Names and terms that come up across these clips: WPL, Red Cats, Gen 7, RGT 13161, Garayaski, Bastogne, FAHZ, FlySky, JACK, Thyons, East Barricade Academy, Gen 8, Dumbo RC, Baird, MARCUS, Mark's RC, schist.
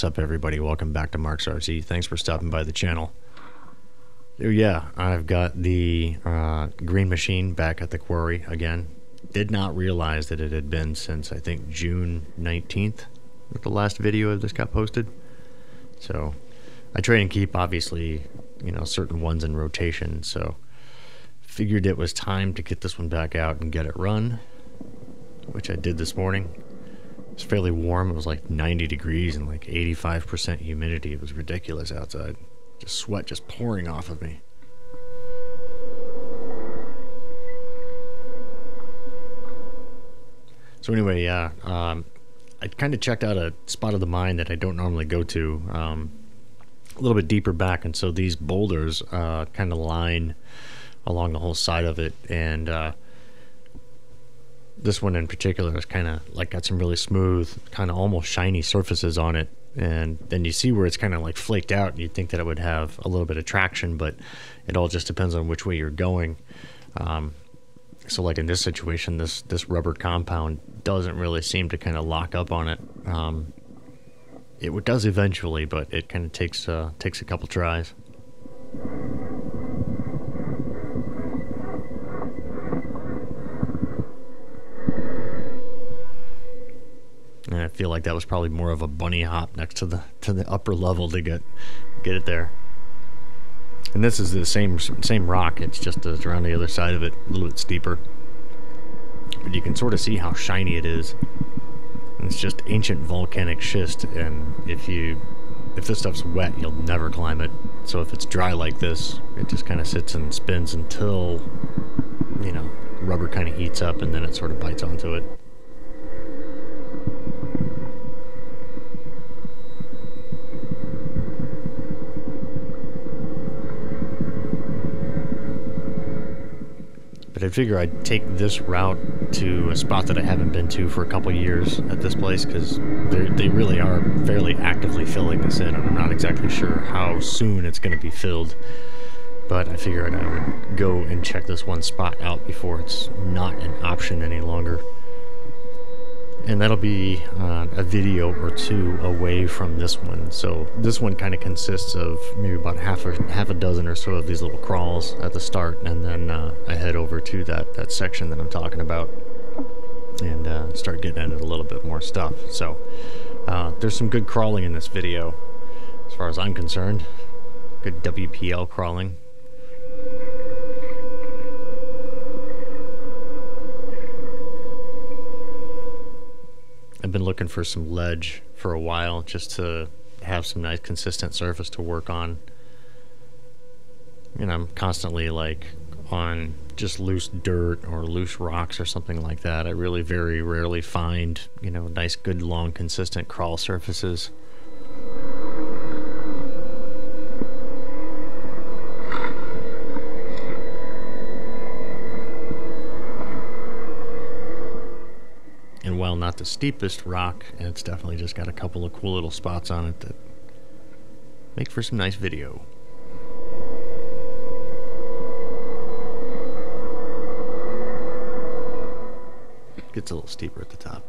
What's up, everybody? Welcome back to Mark's RC. Thanks for stopping by the channel. So yeah, I've got the green machine back at the quarry again. Did not realize that it had been since I think June 19th that the last video of this got posted. So I trade and keep, obviously, you know, certain ones in rotation, so figured it was time to get this one back out and get it run, which I did this morning. It's fairly warm. It was like 90 degrees and like 85% humidity. It was ridiculous outside. Just sweat just pouring off of me. So anyway, yeah, I kind of checked out a spot of the mine that I don't normally go to, a little bit deeper back, and so these boulders kind of line along the whole side of it, and this one in particular is kind of like got some really smooth, kind of almost shiny surfaces on it, and then you see where it's kind of like flaked out, and you'd think that it would have a little bit of traction, but it all just depends on which way you're going. So like in this situation, this rubber compound doesn't really seem to kind of lock up on it. It does eventually, but it kind of takes a couple tries. And I feel like that was probably more of a bunny hop next to the upper level to get it there. And this is the same rock. It's just it's around the other side of it, a little bit steeper. But you can sort of see how shiny it is. And it's just ancient volcanic schist, and if this stuff's wet, you'll never climb it. So if it's dry like this, it just kind of sits and spins until, you know, rubber kind of heats up, and then it sort of bites onto it. I figure I'd take this route to a spot that I haven't been to for a couple years at this place, because they really are fairly actively filling this in, and I'm not exactly sure how soon it's going to be filled, but I figured I would go and check this one spot out before it's not an option any longer. And that'll be a video or two away from this one. So this one kind of consists of maybe about half a dozen or so of these little crawls at the start, and then I head over to that section that I'm talking about and start getting into a little bit more stuff. So there's some good crawling in this video, as far as I'm concerned. Good WPL crawling. I've been looking for some ledge for a while just to have some nice consistent surface to work on. And I'm constantly like on just loose dirt or loose rocks or something like that. I really very rarely find, you know, nice good long consistent crawl surfaces. While not the steepest rock, and it's definitely just got a couple of cool little spots on it that make for some nice video. Gets a little steeper at the top.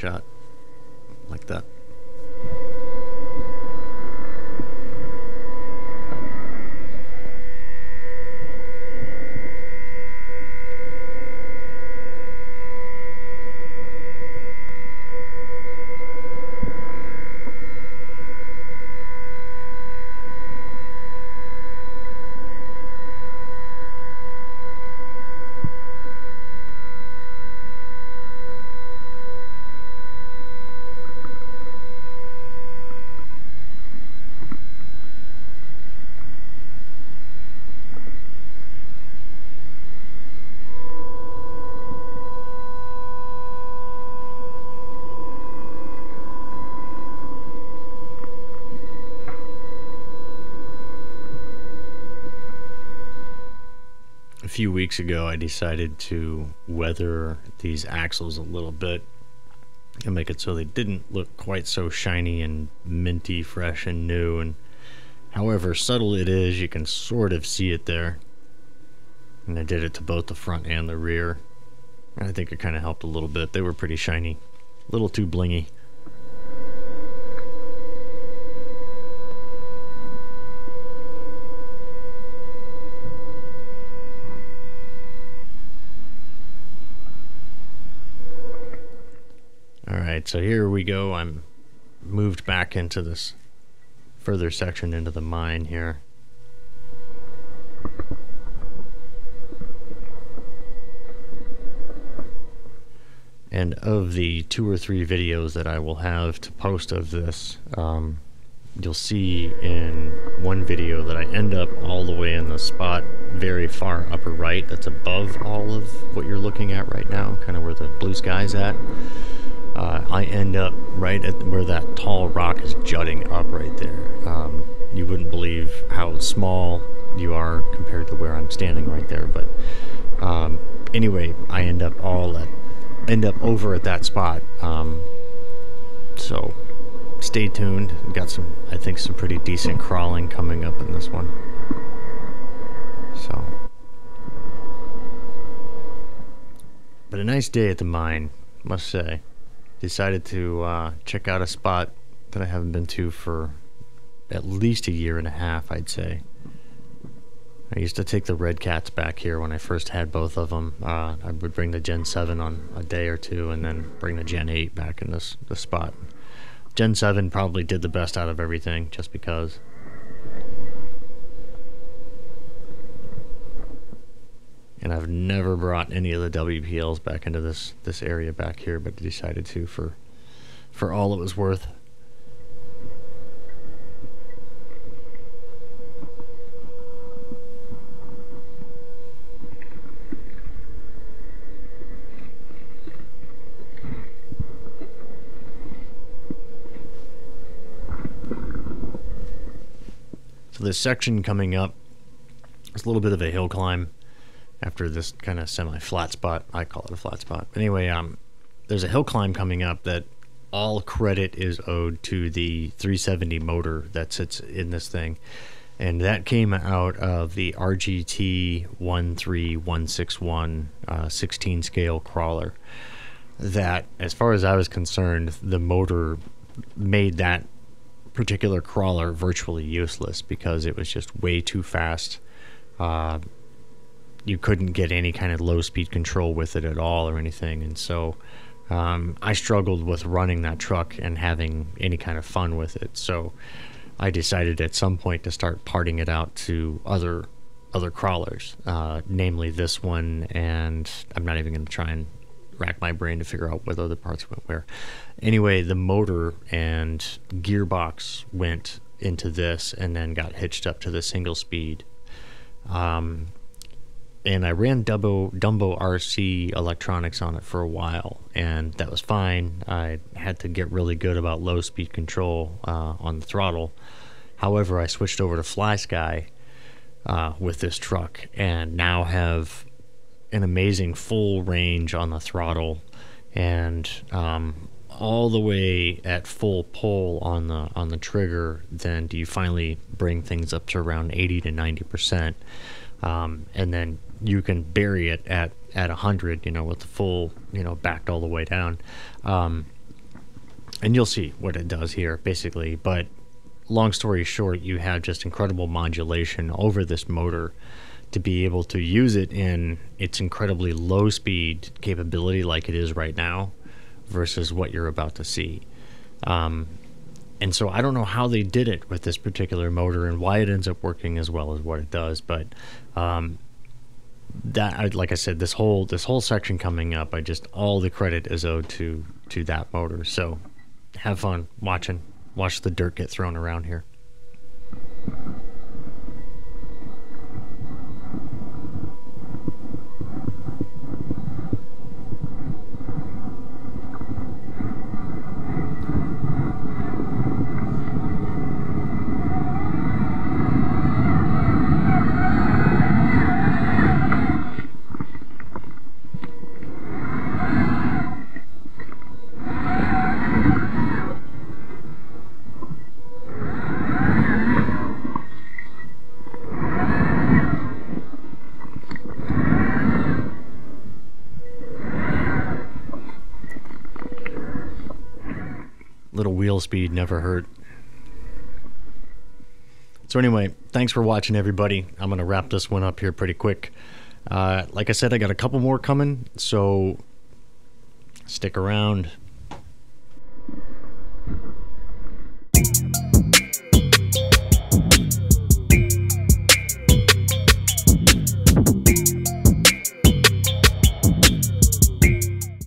Shot like that. few weeks ago, I decided to weather these axles a little bit and make it so they didn't look quite so shiny and minty, fresh and new. And however subtle it is, you can sort of see it there. And I did it to both the front and the rear. And I think it kind of helped a little bit. They were pretty shiny, a little too blingy. Alright, so here we go. I'm moved back into this further section into the mine here. And of the 2 or 3 videos that I will have to post of this, you'll see in one video that I end up all the way in the spot very far upper right that's above all of what you're looking at right now, kind of where the blue sky's at. I end up right at where that tall rock is jutting up right there. You wouldn't believe how small you are compared to where I'm standing right there, but anyway, I end up over at that spot. So stay tuned. We've got some, I think, some pretty decent crawling coming up in this one. So, but a nice day at the mine, must say. Decided to check out a spot that I haven't been to for at least 1.5 years, I'd say. I used to take the Red Cats back here when I first had both of them. I would bring the Gen 7 on a day or two and then bring the Gen 8 back in this spot. Gen 7 probably did the best out of everything just because. And I've never brought any of the WPLs back into this area back here, but decided to for all it was worth. So this section coming up is a little bit of a hill climb. After this kind of semi-flat spot, I call it a flat spot. Anyway, there's a hill climb coming up that all credit is owed to the 370 motor that sits in this thing. And that came out of the RGT 13161 16 scale crawler. That, as far as I was concerned, the motor made that particular crawler virtually useless because it was just way too fast. You couldn't get any kind of low-speed control with it at all or anything, and so I struggled with running that truck and having any kind of fun with it. So I decided at some point to start parting it out to other crawlers, namely this one, and I'm not even going to try and rack my brain to figure out what other parts went where. Anyway, the motor and gearbox went into this and then got hitched up to the single speed. And I ran Dumbo RC electronics on it for a while, and that was fine. I had to get really good about low-speed control on the throttle. However, I switched over to FlySky with this truck, and now have an amazing full range on the throttle, and all the way at full pull on the trigger. Then do you finally bring things up to around 80 to 90%? And then you can bury it at 100, you know, with the full, you know, backed all the way down. And you'll see what it does here, basically. But long story short, you have just incredible modulation over this motor to be able to use it in its incredibly low speed capability like it is right now versus what you're about to see. And so I don't know how they did it with this particular motor and why it ends up working as well as what it does, but that, like I said, this whole section coming up, I just, all the credit is owed to that motor. So have fun watch the dirt get thrown around here. little wheel speed never hurt. So anyway, thanks for watching, everybody. I'm going to wrap this one up here pretty quick. Like I said, I got a couple more coming, so stick around.